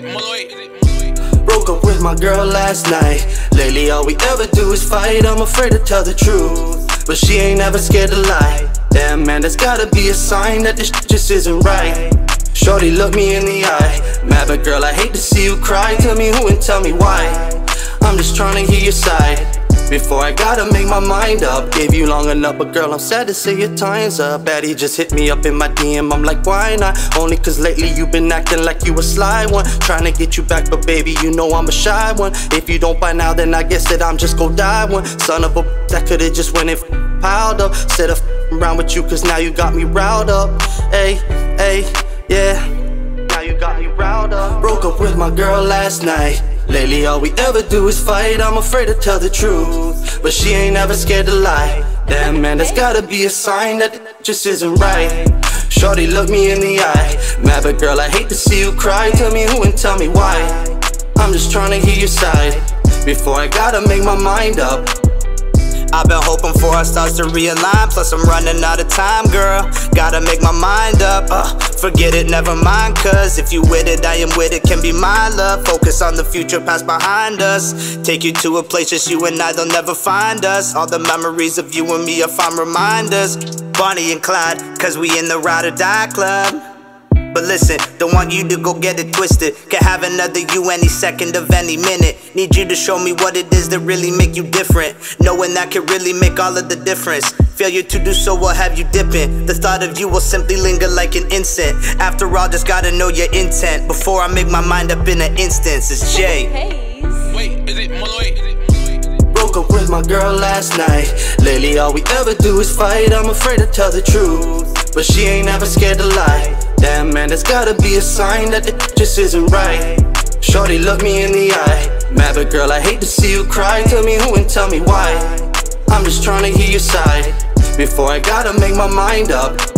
Broke up with my girl last night. Lately all we ever do is fight. I'm afraid to tell the truth, but she ain't ever scared to lie. Damn man, that's gotta be a sign that this just isn't right. Shorty, look me in the eye. Mad but girl, I hate to see you cry. Tell me who and tell me why. I'm just trying to hear your side before I gotta make my mind up. Gave you long enough, but girl, I'm sad to say your time's up. Baddie just hit me up in my DM, I'm like, why not? Only cause lately you've been acting like you a sly one. Trying to get you back, but baby, you know I'm a shy one. If you don't by now, then I guess that I'm just gon' die one. Son of a that could've just went and piled up. Instead of around with you, cause now you got me riled up. Ay, ay, yeah. Broke up with my girl last night. Lately all we ever do is fight. I'm afraid to tell the truth, but she ain't ever scared to lie. Damn man, that's gotta be a sign that just isn't right. Shorty, look me in the eye. Mad but girl, I hate to see you cry. Tell me who and tell me why. I'm just trying to hear your side before I gotta make my mind up. I've been hoping for our stars to realign, plus I'm running out of time, girl. Gotta make my mind up, forget it, never mind. Cause if you with it, I am with it, can be my love. Focus on the future, past behind us. Take you to a place just you and I, they'll never find us. All the memories of you and me are fond reminders. Bonnie and Clyde, cause we in the ride or die club. But listen, don't want you to go get it twisted. Can have another you any second of any minute. Need you to show me what it is that really make you different. Knowing that could really make all of the difference. Failure to do so will have you dipping. The thought of you will simply linger like an incense. After all, just gotta know your intent before I make my mind up in an instance. It's Jay. Wait, is it Malloy? Broke up with my girl last night. Lately all we ever do is fight. I'm afraid to tell the truth, but she ain't ever scared to lie. Damn man, that's gotta be a sign that it just isn't right. Shorty, look me in the eye. Mad but girl, I hate to see you cry. Tell me who and tell me why. I'm just trying to hear your side before I gotta make my mind up.